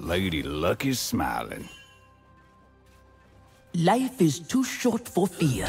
Lady Luck is smiling. Life is too short for fear.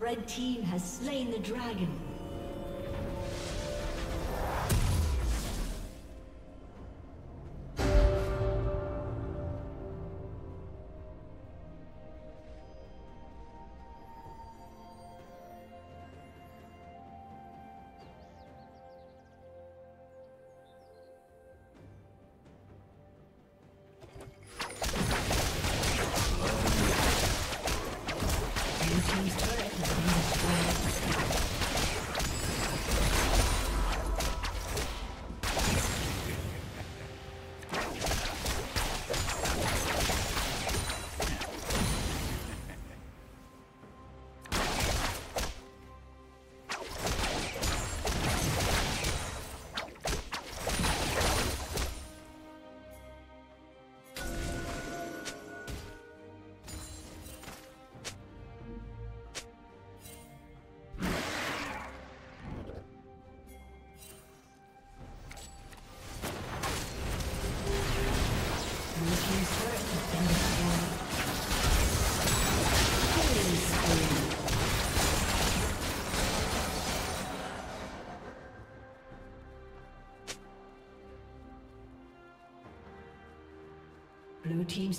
Red team has slain the dragon. Blue team's